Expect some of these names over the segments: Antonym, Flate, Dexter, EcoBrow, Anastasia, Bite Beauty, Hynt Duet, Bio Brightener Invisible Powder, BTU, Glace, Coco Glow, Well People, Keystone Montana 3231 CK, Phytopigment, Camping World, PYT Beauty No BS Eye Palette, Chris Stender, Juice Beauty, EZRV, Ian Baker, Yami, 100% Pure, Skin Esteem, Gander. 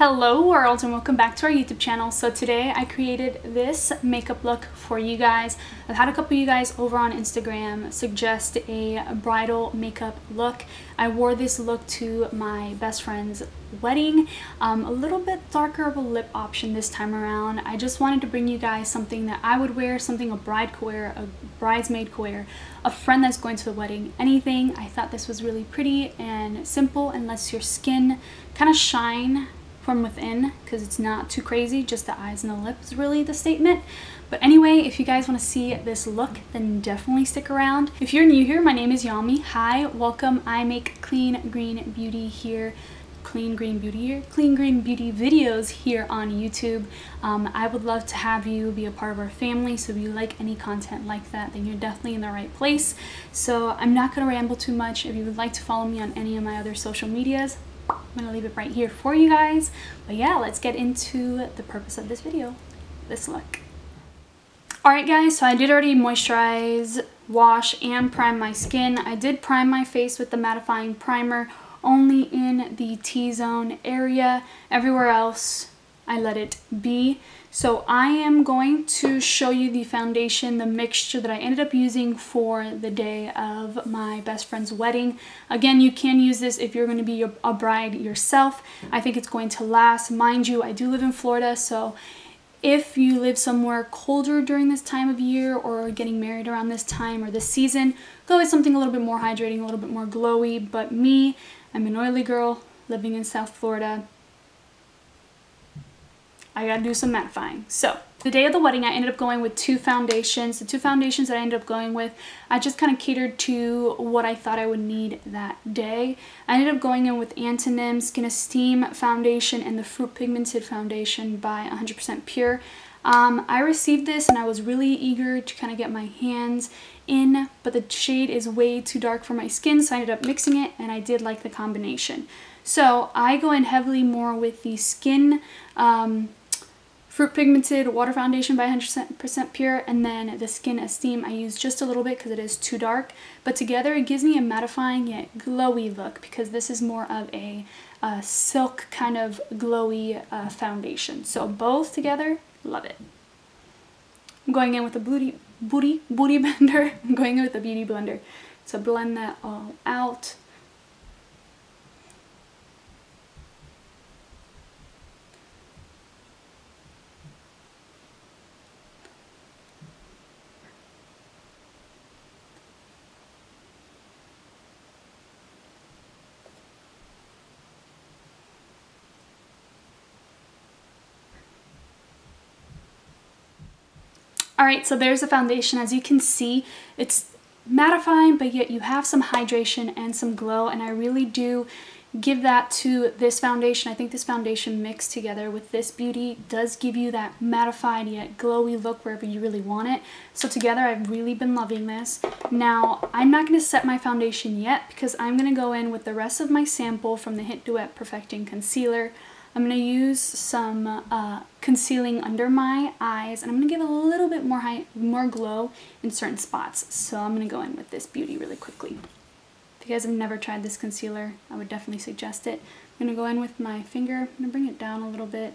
Hello world, and welcome back to our YouTube channel. So today I created this makeup look for you guys. I've had a couple of you guys over on Instagram suggest a bridal makeup look. I wore this look to my best friend's wedding. A little bit darker of a lip option this time around. I just wanted to bring you guys something that I would wear, something a bride could wear, a bridesmaid could wear, a friend that's going to the wedding, anything. I thought this was really pretty and simple and lets your skin kind of shine from within, because it's not too crazy, just the eyes and the lips really the statement. But anyway, if you guys want to see this look, then definitely stick around. If you're new here, my name is Yami. Hi, welcome. I make clean green beauty videos here on YouTube. I would love to have you be a part of our family, so if you like any content like that, then you're definitely in the right place. So I'm not going to ramble too much. If you would like to follow me on any of my other social medias, I'm gonna leave it right here for you guys. But yeah, let's get into the purpose of this video, this look. Alright guys, so I did already moisturize, wash, and prime my skin. I did prime my face with the mattifying primer only in the T-zone area. Everywhere else, I let it be. So I am going to show you the foundation, the mixture that I ended up using for the day of my best friend's wedding. Again, you can use this if you're going to be a bride yourself. I think it's going to last. Mind you, I do live in Florida, so if you live somewhere colder during this time of year or are getting married around this time or this season, go with something a little bit more hydrating, a little bit more glowy. But me, I'm an oily girl living in South Florida. I gotta do some mattifying. So the day of the wedding, I ended up going with two foundations. The two foundations that I ended up going with, I just kind of catered to what I thought I would need that day. I ended up going in with Antonym Skin Esteem Foundation and the Fruit Pigmented Foundation by 100% Pure. I received this and I was really eager to kind of get my hands in, but the shade is way too dark for my skin, so I ended up mixing it, and I did like the combination. So I go in heavily more with the skin Fruit Pigmented Water Foundation by 100% Pure, and then the Skin Esteem I use just a little bit because it is too dark. But together it gives me a mattifying yet glowy look, because this is more of a silk kind of glowy foundation. So both together, love it. I'm going in with a booty blender. I'm going in with a beauty blender. So blend that all out. Alright, so there's the foundation. As you can see, it's mattifying, but yet you have some hydration and some glow, and I really do give that to this foundation. I think this foundation mixed together with this beauty does give you that mattified yet glowy look wherever you really want it. So together, I've really been loving this. Now, I'm not going to set my foundation yet, because I'm going to go in with the rest of my sample from the Hynt Duet Perfecting Concealer. I'm going to use some concealing under my eyes, and I'm going to give a little bit more glow in certain spots. So I'm going to go in with this beauty really quickly. If you guys have never tried this concealer, I would definitely suggest it. I'm going to go in with my finger. I'm going to bring it down a little bit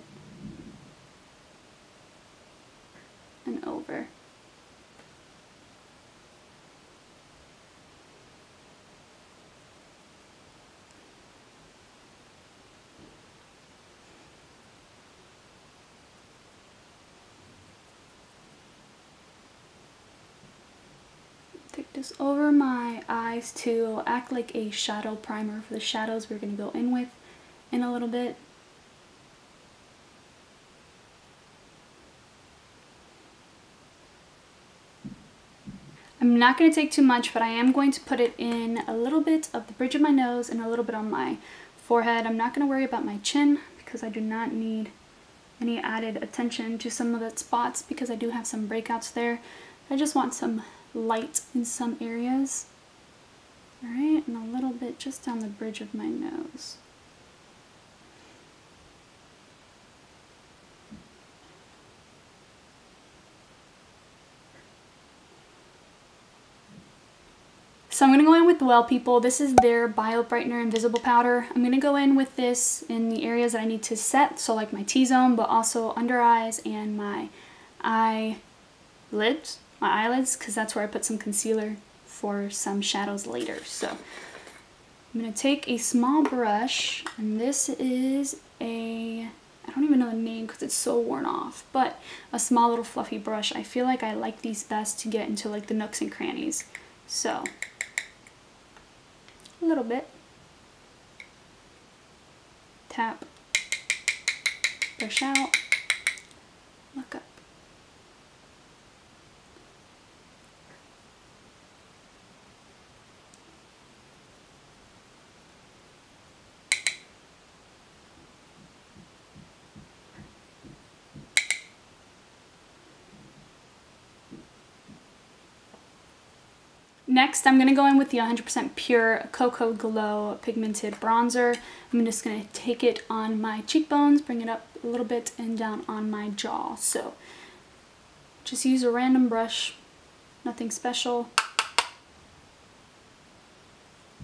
and over. Over my eyes to act like a shadow primer for the shadows we're going to go in with in a little bit. I'm not going to take too much, but I am going to put it in a little bit of the bridge of my nose and a little bit on my forehead. I'm not going to worry about my chin, because I do not need any added attention to some of the spots, because I do have some breakouts there. I just want some light in some areas. All right, and a little bit just down the bridge of my nose. So I'm going to go in with the Well People. This is their Bio Brightener Invisible Powder. I'm going to go in with this in the areas that I need to set, so like my T-zone, but also under eyes and my eyelids, because that's where I put some concealer for some shadows later. So I'm going to take a small brush, and this is a, I don't even know the name because it's so worn off, but a small little fluffy brush. I feel like I like these best to get into like the nooks and crannies. So a little bit, tap, brush out, look up. Next, I'm going to go in with the 100% Pure Cocoa Glow Pigmented Bronzer. I'm just going to take it on my cheekbones, bring it up a little bit, and down on my jaw. So just use a random brush, nothing special.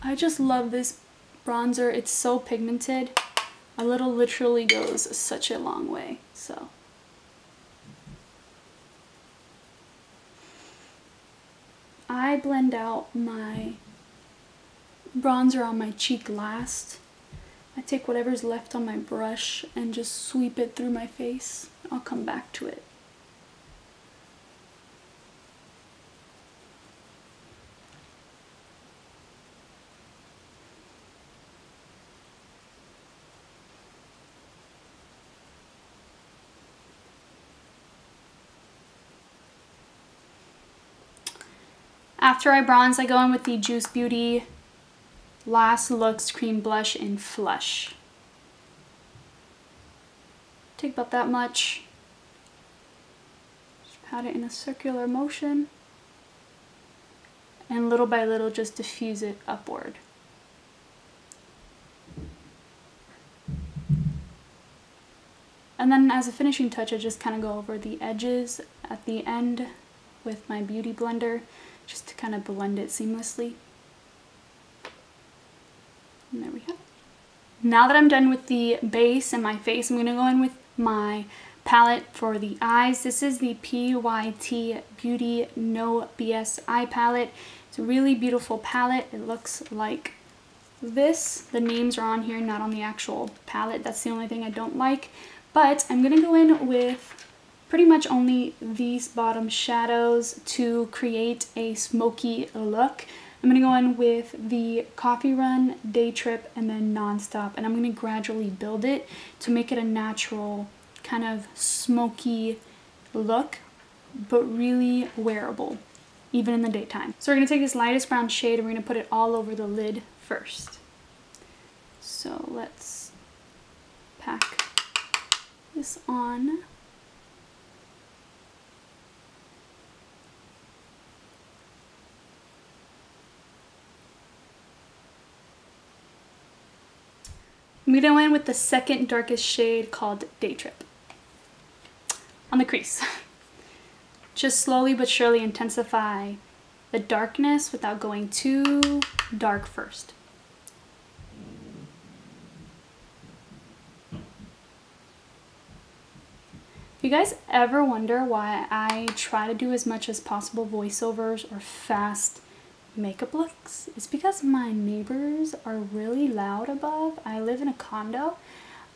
I just love this bronzer. It's so pigmented. A little literally goes such a long way. So I blend out my bronzer on my cheek last. I take whatever's left on my brush and just sweep it through my face. I'll come back to it. After I bronze, I go in with the Juice Beauty Last Looks Cream Blush in Flush. Take about that much. Just pat it in a circular motion. And little by little, just diffuse it upward. And then as a finishing touch, I just kind of go over the edges at the end with my beauty blender, just to kind of blend it seamlessly. And there we have it. Now that I'm done with the base and my face, I'm going to go in with my palette for the eyes. This is the PYT Beauty No BS Eye Palette. It's a really beautiful palette. It looks like this. The names are on here, not on the actual palette. That's the only thing I don't like. But I'm going to go in with pretty much only these bottom shadows to create a smoky look. I'm going to go in with the Coffee Run, Day Trip, and then Nonstop, and I'm going to gradually build it to make it a natural kind of smoky look, but really wearable, even in the daytime. So we're going to take this lightest brown shade and we're going to put it all over the lid first. So let's pack this on. I'm going to go in with the second darkest shade called Day Trip on the crease. Just slowly but surely intensify the darkness without going too dark first. You guys ever wonder why I try to do as much as possible voiceovers or fast makeup looks? It's because my neighbors are really loud above. I live in a condo,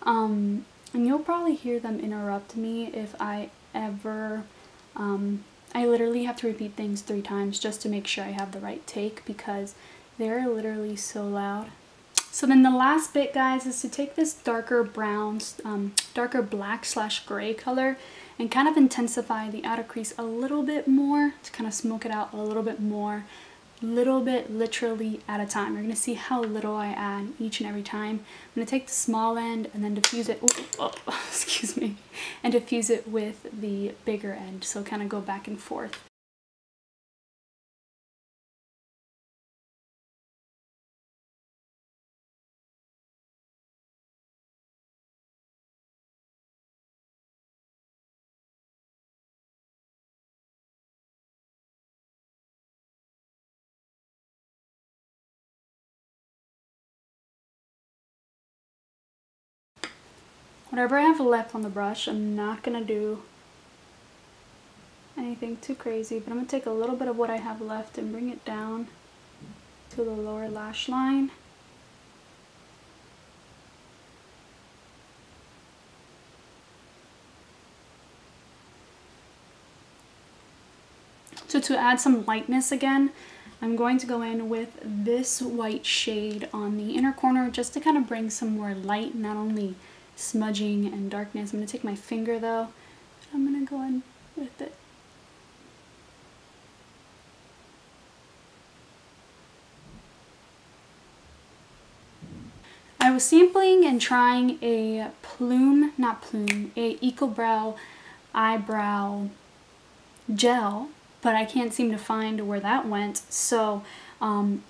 and you'll probably hear them interrupt me if I ever, I literally have to repeat things 3 times just to make sure I have the right take because they're literally so loud. So then the last bit, guys, is to take this darker brown, darker black / gray color and kind of intensify the outer crease a little bit more to kind of smoke it out a little bit more. Little bit literally at a time. You're going to see how little I add each and every time. I'm going to take the small end and then diffuse it, excuse me, and diffuse it with the bigger end. So kind of go back and forth. Whatever I have left on the brush, I'm not going to do anything too crazy, but I'm going to take a little bit of what I have left and bring it down to the lower lash line. So to add some lightness again, I'm going to go in with this white shade on the inner corner just to kind of bring some more light, not only smudging and darkness. I'm going to take my finger though, I'm going to go in with it. I was sampling and trying a EcoBrow eyebrow gel, but I can't seem to find where that went. So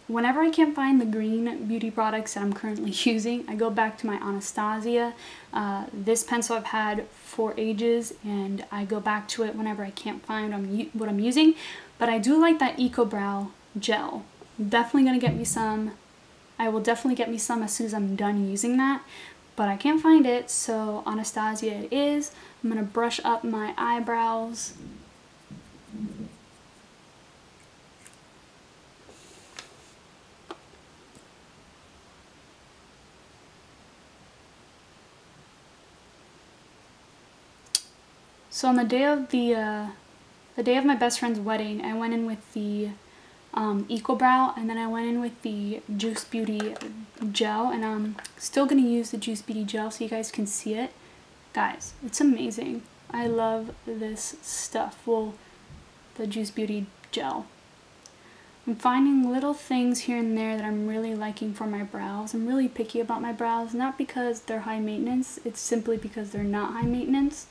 whenever I can't find the green beauty products that I'm currently using, I go back to my Anastasia. This pencil I've had for ages, and I go back to it whenever I can't find what I'm using. But I do like that EcoBrow gel. I'm definitely gonna get me some. I will definitely get me some as soon as I'm done using that, but I can't find it, so Anastasia it is. I'm gonna brush up my eyebrows. So on the day of my best friend's wedding, I went in with the EcoBrow, and then I went in with the Juice Beauty gel, and I'm still gonna use the Juice Beauty gel so you guys can see it. Guys, it's amazing. I love this stuff. Well, the Juice Beauty gel. I'm finding little things here and there that I'm really liking for my brows. I'm really picky about my brows, not because they're high maintenance, it's simply because they're not high maintenance.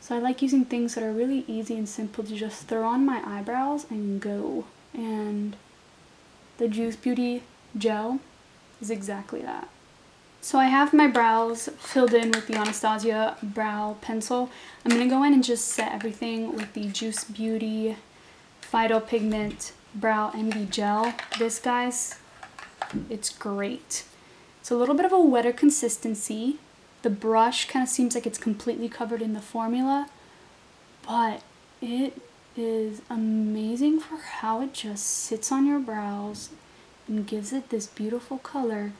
So I like using things that are really easy and simple to just throw on my eyebrows and go. And the Juice Beauty gel is exactly that. So I have my brows filled in with the Anastasia brow pencil. I'm going to go in and just set everything with the Juice Beauty Phytopigment Brow Envy Gel. This, guys, it's great. It's a little bit of a wetter consistency. The brush kind of seems like it's completely covered in the formula, but it is amazing for how it just sits on your brows and gives it this beautiful color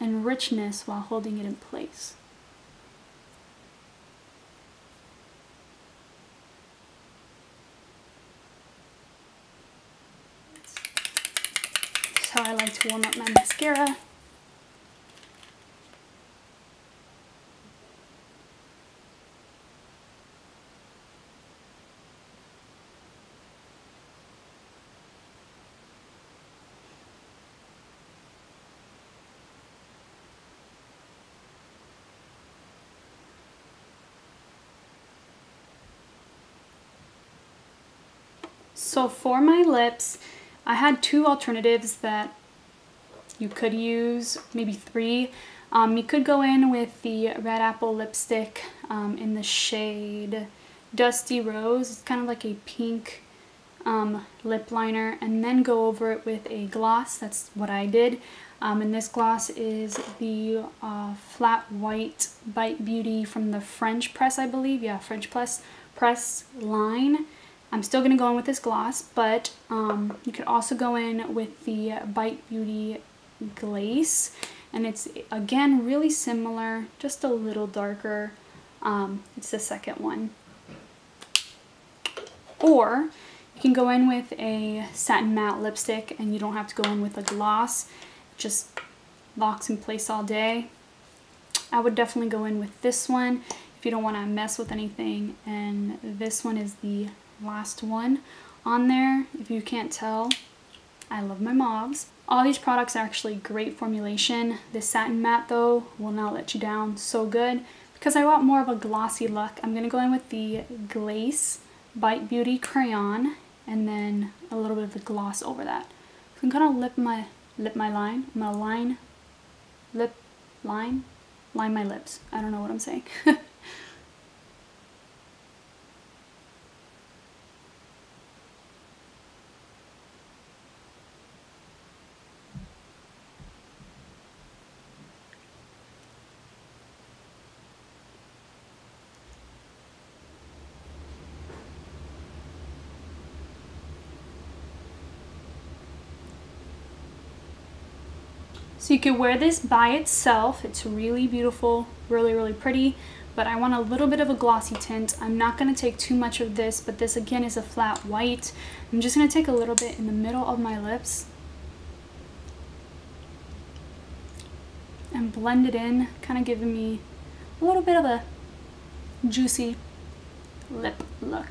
and richness while holding it in place. That's how I like to warm up my mascara. So for my lips, I had two alternatives that you could use, maybe three. You could go in with the Red Apple lipstick in the shade Dusty Rose. It's kind of like a pink lip liner, and then go over it with a gloss. That's what I did. And this gloss is the Flat White Bite Beauty from the French Press, I believe. Yeah, French Press line. I'm still going to go in with this gloss, but you could also go in with the Bite Beauty Glaze, and it's, again, really similar, just a little darker. It's the second one. Or you can go in with a satin matte lipstick, and you don't have to go in with a gloss. It just locks in place all day. I would definitely go in with this one if you don't want to mess with anything, and this one is the last one on there. If you can't tell, I love my mauves. All these products are actually great formulation. This satin matte though will not let you down. So good. Because I want more of a glossy look, I'm going to go in with the Glaze Bite Beauty Crayon and then a little bit of the gloss over that. So I'm going to lip my line. I'm going to line my lips. I don't know what I'm saying. So you could wear this by itself. It's really beautiful, really, really pretty, but I want a little bit of a glossy tint. I'm not going to take too much of this, but this again is a flat white. I'm just going to take a little bit in the middle of my lips and blend it in, kind of giving me a little bit of a juicy lip look.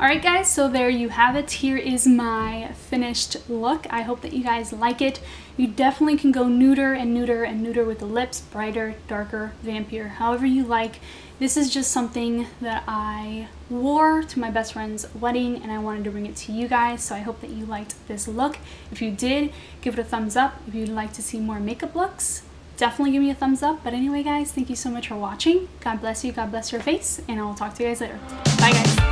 Alright guys, so there you have it. Here is my finished look. I hope that you guys like it. You definitely can go nuder and nuder and nuder with the lips, brighter, darker, vampier, however you like. This is just something that I wore to my best friend's wedding and I wanted to bring it to you guys, so I hope that you liked this look. If you did, give it a thumbs up. If you'd like to see more makeup looks, definitely give me a thumbs up. But anyway guys, thank you so much for watching. God bless you, God bless your face, and I'll talk to you guys later. Bye guys.